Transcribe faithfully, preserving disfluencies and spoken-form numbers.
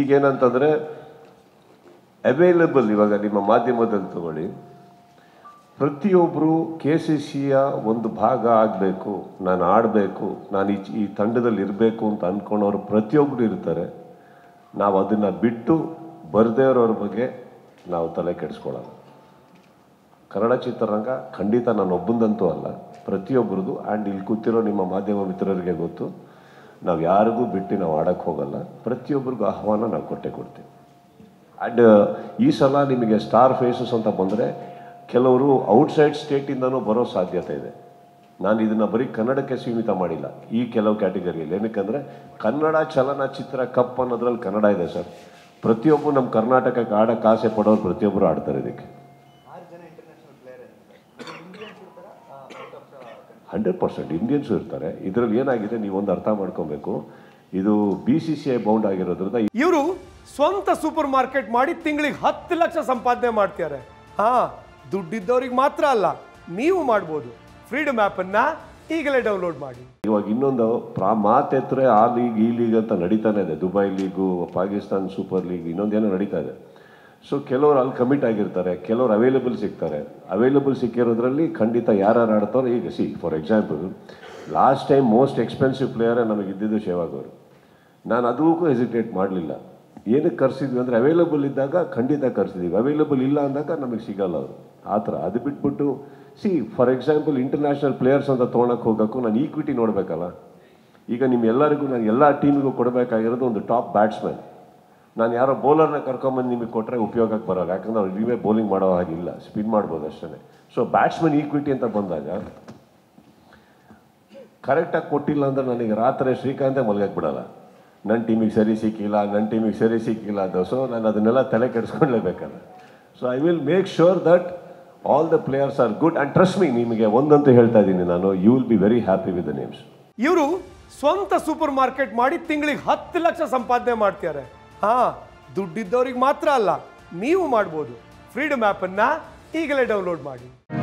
ಈಗೇನಂತಂದ್ರೆ available ಇವಾಗ ನಿಮ್ಮ ಮಾಧ್ಯಮದಲ್ಲಿ ತಗೊಳ್ಳಿ ಪ್ರತಿಯೊಬ್ಬರು ಕೆಸಿಸಿಯ ಒಂದು ಭಾಗ ಆಗಬೇಕು ನಾನು ಆಡಬೇಕು ನಾನು ಈ ತಂಡದಲ್ಲಿ ಇರಬೇಕು ಅಂತ ಅನ್ಕೊಂಡವರು ಪ್ರತಿಯೊಬ್ಬರು ಇರ್ತಾರೆ ನಾವು ಅದನ್ನ ಬಿಟ್ಟು ಬರ್ದೇವರವರ ಬಗ್ಗೆ ನಾವು ತಲೆ ಕೆಡಿಸಿಕೊಳ್ಳೋಣ ಕನ್ನಡ ಚಿತ್ರರಂಗ ಖಂಡಿತ ನಾನು ಒಬ್ಬಂದಂತೂ ಅಲ್ಲ ಪ್ರತಿಯೊಬ್ಬರದು ಆಂಡ್ ಇಲ್ಲಿ ಕೂತಿರೋ ನಿಮ್ಮ ಮಾಧ್ಯಮ ಮಿತ್ರರಿಗೆ ಗೊತ್ತು ನಾವು ಯಾರಿಗೂ ಬಿಟ್ಟು ನಾವು ಆಡಕ್ಕೆ ಹೋಗಲ್ಲ ಪ್ರತಿಯೊಬ್ಬರಿಗೂ ಆಹ್ವಾನ ನಾವು ಕೊಟ್ಟೆ ಕೊಡ್ತೀವಿ ಆ್ಯಂಡ್ ಈ ಸಲ ನಿಮಗೆ ಸ್ಟಾರ್ ಫೇಸಸ್ ಅಂತ ಬಂದರೆ ಕೆಲವರು ಔಟ್ಸೈಡ್ ಸ್ಟೇಟಿಂದನೂ ಬರೋ ಸಾಧ್ಯತೆ ಇದೆ ನಾನು ಇದನ್ನು ಬರೀ ಕನ್ನಡಕ್ಕೆ ಸೀಮಿತ ಮಾಡಿಲ್ಲ ಈ ಕೆಲವು ಕ್ಯಾಟಗರಿಯಲ್ಲಿ ಏನಕ್ಕೆಂದರೆ ಕನ್ನಡ ಚಲನಚಿತ್ರ ಕಪ್ ಅನ್ನೋದ್ರಲ್ಲಿ ಕನ್ನಡ ಇದೆ ಸರ್ ಪ್ರತಿಯೊಬ್ಬರು ನಮ್ಮ ಕರ್ನಾಟಕಕ್ಕೆ ಆಡೋಕ್ಕೆ ಆಸೆ ಪಡೋರು ಪ್ರತಿಯೊಬ್ಬರು ಆಡ್ತಾರೆ ಇದಕ್ಕೆ ಹಂಡ್ರೆಡ್ ಪರ್ಸೆಂಟ್ ಇಂಡಿಯನ್ಸು ಇರ್ತಾರೆ ಇದರಲ್ಲಿ ಏನಾಗಿದೆ ನೀವೊಂದು ಅರ್ಥ ಮಾಡ್ಕೊಬೇಕು ಇದು B C C I bound ಆಗಿರೋದ್ರಿಂದ ಇವರು ಸ್ವಂತ ಸೂಪರ್ ಮಾರ್ಕೆಟ್ ಮಾಡಿ ತಿಂಗಳಿಗೆ ಹತ್ತು ಲಕ್ಷ ಸಂಪಾದನೆ ಮಾಡ್ತಿದ್ದಾರೆ ಹಾಂ ದುಡ್ಡಿದ್ದವ್ರಿಗೆ ಮಾತ್ರ ಅಲ್ಲ ನೀವು ಮಾಡ್ಬೋದು ಫ್ರೀಡಮ್ ಆ್ಯಪನ್ನು ಈಗಲೇ ಡೌನ್ಲೋಡ್ ಮಾಡಿ ಇವಾಗ ಇನ್ನೊಂದು ಪ್ರಾ ಮಾತೆತ್ತರೆ ಆ ಲೀಗ್ ಈ ಲೀಗ್ ಅಂತ ನಡೀತಾನೆ ಇದೆ Dubai league Pakistan super league ಇನ್ನೊಂದೇನೋ ನಡೀತಾ ಇದೆ ಸೊ ಕೆಲವರು ಅಲ್ಲಿ ಕಮಿಟ್ ಆಗಿರ್ತಾರೆ ಕೆಲವರು ಅವೈಲೇಬಲ್ ಸಿಗ್ತಾರೆ ಅವೈಲೇಬಲ್ ಸಿಕ್ಕಿರೋದ್ರಲ್ಲಿ ಖಂಡಿತ ಯಾರ್ಯಾರು ಆಡ್ತಾರೋ ಈಗ see for example last time most expensive ಪ್ಲೇಯರೇ ನಮಗೆ ಇದ್ದಿದ್ದು ಶೇವಾಗ್ ಅವರು ನಾನು ಅದಕ್ಕೂ ಹೆಸಿಟೇಟ್ ಮಾಡಲಿಲ್ಲ ಏನಕ್ಕೆ ಕರೆಸಿದ್ವಿ ಅಂದರೆ ಅವೈಲೇಬಲ್ ಇದ್ದಾಗ ಖಂಡಿತ ಕರೆಸಿದ್ದೀವಿ ಅವೈಲೇಬಲ್ ಇಲ್ಲ ಅಂದಾಗ ನಮಗೆ ಸಿಗಲ್ಲ ಅವರು ಆ ಥರ ಅದು ಬಿಟ್ಬಿಟ್ಟು see for example international players ಅಂತ ತೊಗೊಳಕ್ಕೆ ಹೋಗೋಕ್ಕೂ ನಾನು ಈಕ್ವಿಟಿ ನೋಡಬೇಕಲ್ಲ ಈಗ ನಿಮ್ಮೆಲ್ಲರಿಗೂ ನಾನು ಎಲ್ಲ ಟೀಮಿಗೂ ಕೊಡಬೇಕಾಗಿರೋದು ಒಂದು ಟಾಪ್ ಬ್ಯಾಟ್ಸ್ಮನ್ ನಾನು ಯಾರೋ ಬೌಲರ್ನ ಕರ್ಕೊಂಬಂದು ನಿಮಗೆ ಕೊಟ್ಟರೆ ಉಪಯೋಗಕ್ಕೆ ಬರೋಲ್ಲ ಯಾಕಂದ್ರೆ ಅವ್ರು ನೀವೇ ಬೌಲಿಂಗ್ ಮಾಡೋ ಹಾಗಿಲ್ಲ ಸ್ಪಿನ್ ಮಾಡ್ಬೋದು ಅಷ್ಟೇ ಸೊ ಬ್ಯಾಟ್ಸ್ಮನ್ ಈಕ್ವಿಟಿ ಅಂತ ಬಂದಾಗ ಕರೆಕ್ಟಾಗಿ ಕೊಟ್ಟಿಲ್ಲ ಅಂದರೆ ನನಗೆ ರಾತ್ರಿ ಶ್ರೀಕಾಂತೇ ಮಲಗಕ್ಕೆ ಬಿಡೋಲ್ಲ ನನ್ನ ಟೀಮಿಗೆ ಸರಿ ಸಿಕ್ಕಿಲ್ಲ ನನ್ನ ಟೀಮಿಗೆ ಸರಿ ಸಿಕ್ಕಿಲ್ಲ ಅದು ಸೊ ನಾನು ಅದನ್ನೆಲ್ಲ ತಲೆ ಕೆಡಿಸ್ಕೊಳ್ಳೇಬೇಕಲ್ಲ so I will make sure that all the players are good and trust me ನಿಮಗೆ ಒಂದಂತೂ ಹೇಳ್ತಾ ಇದ್ದೀನಿ ನಾನು you will be very happy with the names ಇವರು ಸ್ವಂತ ಸೂಪರ್ ಮಾರ್ಕೆಟ್ ಮಾಡಿ ತಿಂಗಳಿಗೆ ಹತ್ತು ಲಕ್ಷ ಸಂಪಾದನೆ ಮಾಡ್ತಿದ್ದಾರೆ ಹಾಂ ದುಡ್ಡಿದ್ದವ್ರಿಗೆ ಮಾತ್ರ ಅಲ್ಲ ನೀವು ಮಾಡ್ಬೋದು ಫ್ರೀಡಮ್ ಆ್ಯಪನ್ನು ಈಗಲೇ ಡೌನ್ಲೋಡ್ ಮಾಡಿ